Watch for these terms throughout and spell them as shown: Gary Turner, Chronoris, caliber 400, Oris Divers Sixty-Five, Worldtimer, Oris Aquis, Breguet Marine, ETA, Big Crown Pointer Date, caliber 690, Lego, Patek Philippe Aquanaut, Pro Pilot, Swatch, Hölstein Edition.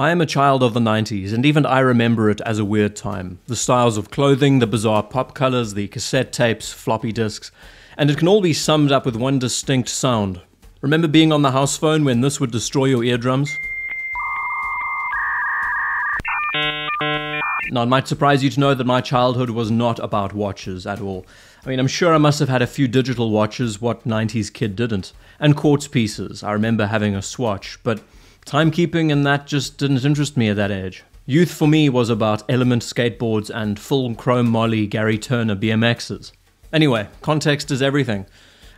I am a child of the 90s, and even I remember it as a weird time. The styles of clothing, the bizarre pop colors, the cassette tapes, floppy disks, and it can all be summed up with one distinct sound. Remember being on the house phone when this would destroy your eardrums? Now, it might surprise you to know that my childhood was not about watches at all. I mean, I'm sure I must have had a few digital watches, what 90s kid didn't, and quartz pieces. I remember having a Swatch, but timekeeping and that just didn't interest me at that age. Youth for me was about Element skateboards and full chrome molly Gary Turner BMXs. Anyway, context is everything.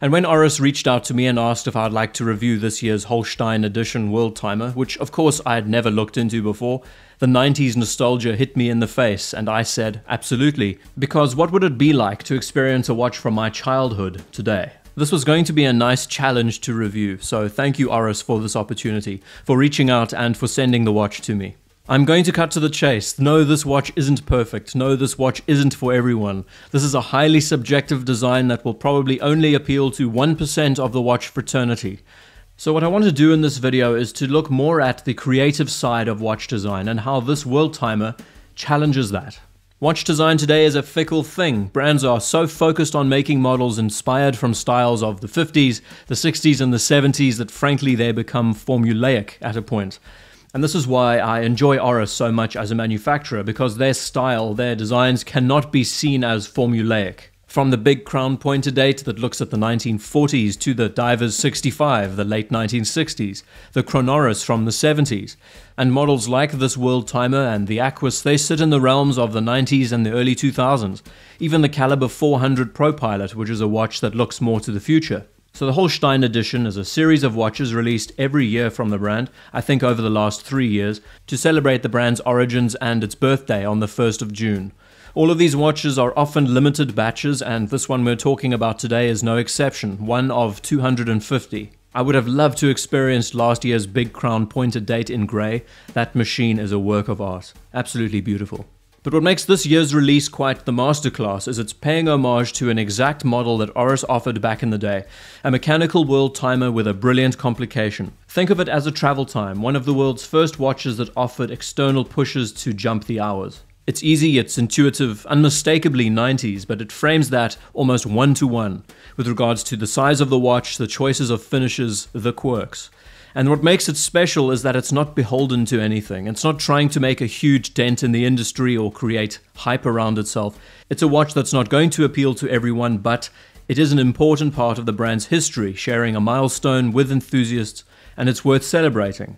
And when Oris reached out to me and asked if I'd like to review this year's Hölstein Edition World Timer, which of course I had never looked into before, the 90s nostalgia hit me in the face, and I said, absolutely, because what would it be like to experience a watch from my childhood today? This was going to be a nice challenge to review, so thank you, Oris, for this opportunity, for reaching out and for sending the watch to me. I'm going to cut to the chase. No, this watch isn't perfect. No, this watch isn't for everyone. This is a highly subjective design that will probably only appeal to 1% of the watch fraternity. So what I want to do in this video is to look more at the creative side of watch design and how this World Timer challenges that. Watch design today is a fickle thing. Brands are so focused on making models inspired from styles of the 50s, the 60s, and the 70s that frankly they become formulaic at a point. And this is why I enjoy Oris so much as a manufacturer, because their style, their designs cannot be seen as formulaic. From the Big Crown Pointer Date that looks at the 1940s to the Divers 65, the late 1960s, the Chronoris from the 70s. And models like this World Timer and the Aquis, they sit in the realms of the 90s and the early 2000s. Even the caliber 400 Pro Pilot, which is a watch that looks more to the future. So the Hölstein Edition is a series of watches released every year from the brand, I think over the last 3 years, to celebrate the brand's origins and its birthday on the 1st of June. All of these watches are often limited batches, and this one we're talking about today is no exception, one of 250. I would have loved to experience last year's Big Crown Pointer Date in grey. That machine is a work of art. Absolutely beautiful. But what makes this year's release quite the masterclass is it's paying homage to an exact model that Oris offered back in the day, a mechanical World Timer with a brilliant complication. Think of it as a travel time, one of the world's first watches that offered external pushes to jump the hours. It's easy, it's intuitive, unmistakably 90s, but it frames that almost one-to-one with regards to the size of the watch, the choices of finishes, the quirks. And what makes it special is that it's not beholden to anything. It's not trying to make a huge dent in the industry or create hype around itself. It's a watch that's not going to appeal to everyone, but it is an important part of the brand's history, sharing a milestone with enthusiasts, and it's worth celebrating.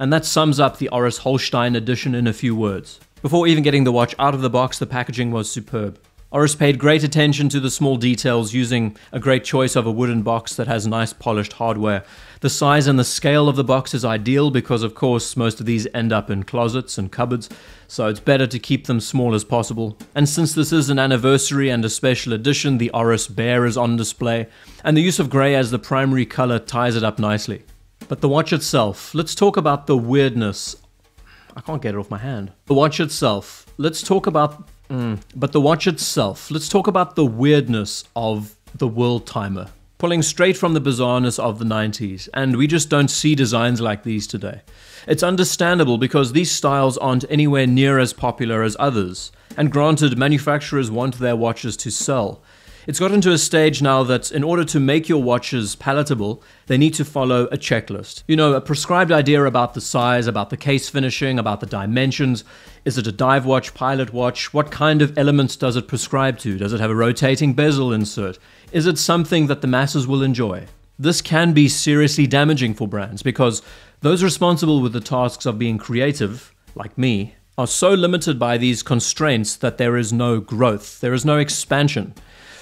And that sums up the Oris Hölstein Edition in a few words. Before even getting the watch out of the box, the packaging was superb. Oris paid great attention to the small details, using a great choice of a wooden box that has nice polished hardware. The size and the scale of the box is ideal because, of course, most of these end up in closets and cupboards, so it's better to keep them small as possible. And since this is an anniversary and a special edition, the Oris Bear is on display, and the use of grey as the primary colour ties it up nicely. But the watch itself, let's talk about the weirdness. I can't get it off my hand. The watch itself, let's talk about the weirdness of the World Timer, pulling straight from the bizarreness of the 90s, and we just don't see designs like these today. It's understandable because these styles aren't anywhere near as popular as others, and granted, manufacturers want their watches to sell. It's gotten to a stage now that in order to make your watches palatable, they need to follow a checklist. You know, a prescribed idea about the size, about the case finishing, about the dimensions. Is it a dive watch, pilot watch? What kind of elements does it prescribe to? Does it have a rotating bezel insert? Is it something that the masses will enjoy? This can be seriously damaging for brands because those responsible with the tasks of being creative, like me, are so limited by these constraints that there is no growth, there is no expansion.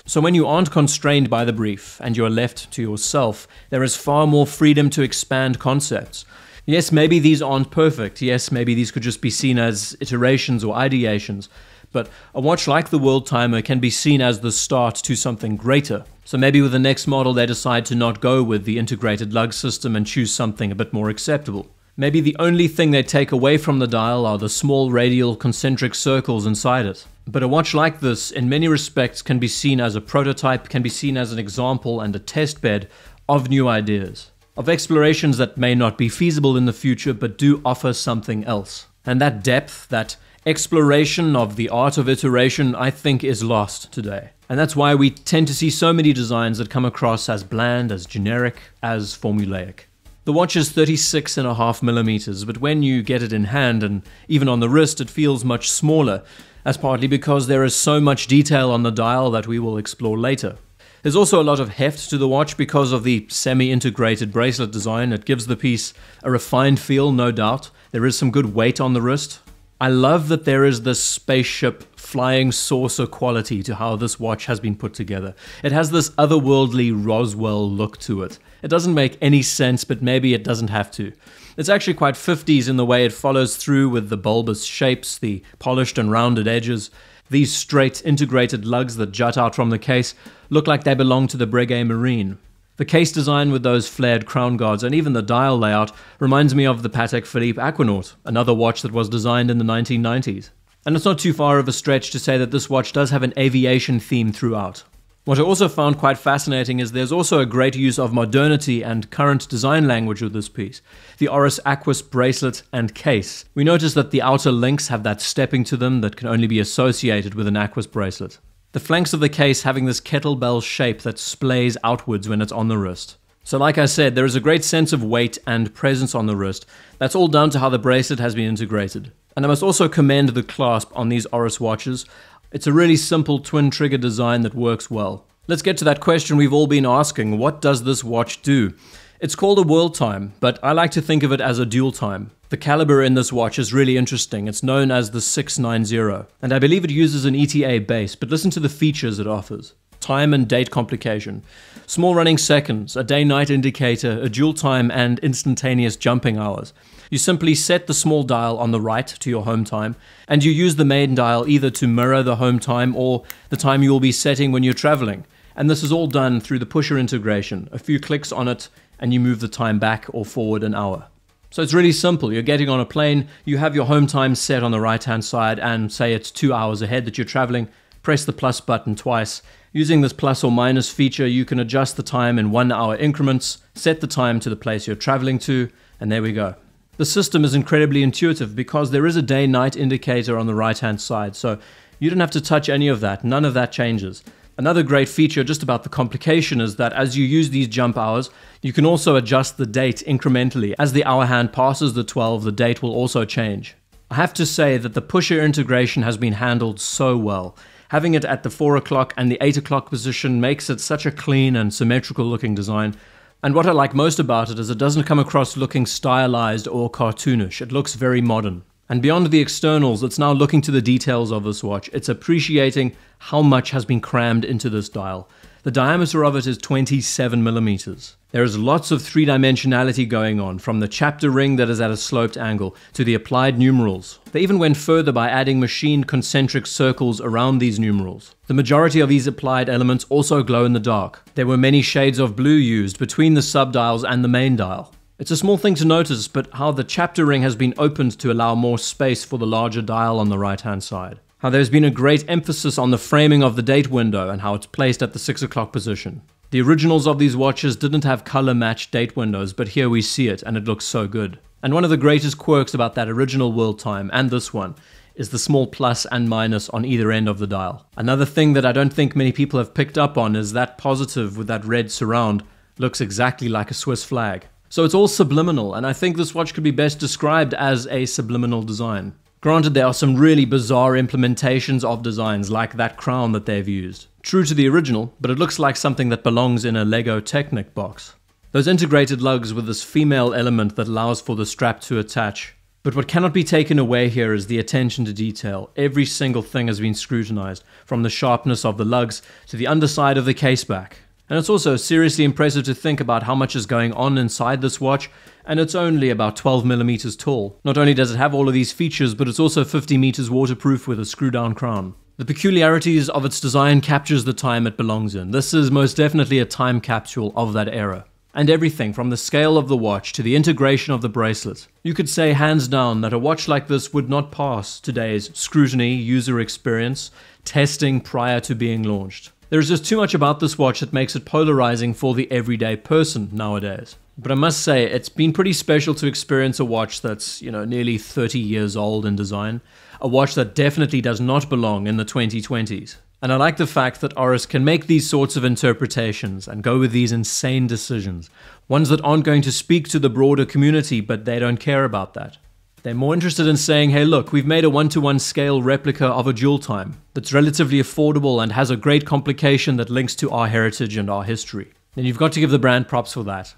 So when you aren't constrained by the brief and you are left to yourself, there is far more freedom to expand concepts. Yes, maybe these aren't perfect. Yes, maybe these could just be seen as iterations or ideations. But a watch like the World Timer can be seen as the start to something greater. So maybe with the next model they decide to not go with the integrated lug system and choose something a bit more acceptable. Maybe the only thing they take away from the dial are the small radial concentric circles inside it. But a watch like this, in many respects, can be seen as a prototype, can be seen as an example and a testbed of new ideas. of explorations that may not be feasible in the future but do offer something else. And that depth, that exploration of the art of iteration, I think is lost today. And that's why we tend to see so many designs that come across as bland, as generic, as formulaic. The watch is 36.5 millimeters, but when you get it in hand and even on the wrist, it feels much smaller. That's partly because there is so much detail on the dial that we will explore later. There's also a lot of heft to the watch because of the semi-integrated bracelet design. It gives the piece a refined feel, no doubt. There is some good weight on the wrist. I love that there is this spaceship flying saucer quality to how this watch has been put together. It has this otherworldly Roswell look to it. It doesn't make any sense, but maybe it doesn't have to. It's actually quite 50s in the way it follows through with the bulbous shapes, the polished and rounded edges. These straight integrated lugs that jut out from the case look like they belong to the Breguet Marine. The case design with those flared crown guards and even the dial layout reminds me of the Patek Philippe Aquanaut, another watch that was designed in the 1990s. And it's not too far of a stretch to say that this watch does have an aviation theme throughout. What I also found quite fascinating is there's also a great use of modernity and current design language with this piece. The Oris Aquis bracelet and case. We notice that the outer links have that stepping to them that can only be associated with an Aquis bracelet. The flanks of the case having this kettlebell shape that splays outwards when it's on the wrist. So like I said, there is a great sense of weight and presence on the wrist. That's all down to how the bracelet has been integrated. And I must also commend the clasp on these Oris watches. It's a really simple twin trigger design that works well. Let's get to that question we've all been asking. What does this watch do? It's called a world time, but I like to think of it as a dual time. The caliber in this watch is really interesting. It's known as the 690, and I believe it uses an ETA base, but listen to the features it offers. Time and date complication, small running seconds, a day-night indicator, a dual time and instantaneous jumping hours. You simply set the small dial on the right to your home time, and you use the main dial either to mirror the home time or the time you will be setting when you're traveling. And this is all done through the pusher integration. A few clicks on it and you move the time back or forward an hour. So it's really simple. You're getting on a plane, you have your home time set on the right-hand side, and say it's 2 hours ahead that you're traveling, press the plus button twice. Using this plus or minus feature, you can adjust the time in 1 hour increments, set the time to the place you're traveling to, and there we go. The system is incredibly intuitive because there is a day-night indicator on the right-hand side, so you don't have to touch any of that. None of that changes. Another great feature just about the complication is that as you use these jump hours, you can also adjust the date incrementally. As the hour hand passes the 12, the date will also change. I have to say that the pusher integration has been handled so well. Having it at the 4 o'clock and the 8 o'clock position makes it such a clean and symmetrical looking design. And what I like most about it is it doesn't come across looking stylized or cartoonish. It looks very modern. And beyond the externals, it's now looking to the details of this watch. It's appreciating how much has been crammed into this dial. The diameter of it is 27 millimeters. There is lots of three-dimensionality going on, from the chapter ring that is at a sloped angle to the applied numerals. They even went further by adding machined concentric circles around these numerals. The majority of these applied elements also glow in the dark. There were many shades of blue used between the subdials and the main dial. It's a small thing to notice, but how the chapter ring has been opened to allow more space for the larger dial on the right-hand side. How there's been a great emphasis on the framing of the date window and how it's placed at the 6 o'clock position. The originals of these watches didn't have color-matched date windows, but here we see it, and it looks so good. And one of the greatest quirks about that original world time, and this one, is the small plus and minus on either end of the dial. Another thing that I don't think many people have picked up on is that positive with that red surround looks exactly like a Swiss flag. So it's all subliminal, and I think this watch could be best described as a subliminal design. Granted, there are some really bizarre implementations of designs, like that crown that they've used. True to the original, but it looks like something that belongs in a Lego Technic box. Those integrated lugs with this female element that allows for the strap to attach. But what cannot be taken away here is the attention to detail. Every single thing has been scrutinized, from the sharpness of the lugs to the underside of the caseback. And it's also seriously impressive to think about how much is going on inside this watch, and it's only about 12 millimeters tall. Not only does it have all of these features, but it's also 50 meters waterproof with a screw-down crown. The peculiarities of its design captures the time it belongs in. This is most definitely a time capsule of that era. And everything from the scale of the watch to the integration of the bracelet. You could say hands down that a watch like this would not pass today's scrutiny, user experience, testing prior to being launched. There's just too much about this watch that makes it polarizing for the everyday person nowadays. But I must say, it's been pretty special to experience a watch that's, you know, nearly 30 years old in design. A watch that definitely does not belong in the 2020s. And I like the fact that Oris can make these sorts of interpretations and go with these insane decisions. Ones that aren't going to speak to the broader community, but they don't care about that. They're more interested in saying, hey look, we've made a 1:1 scale replica of a jewel time that's relatively affordable and has a great complication that links to our heritage and our history. And you've got to give the brand props for that.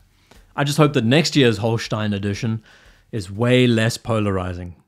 I just hope that next year's Hölstein edition is way less polarizing.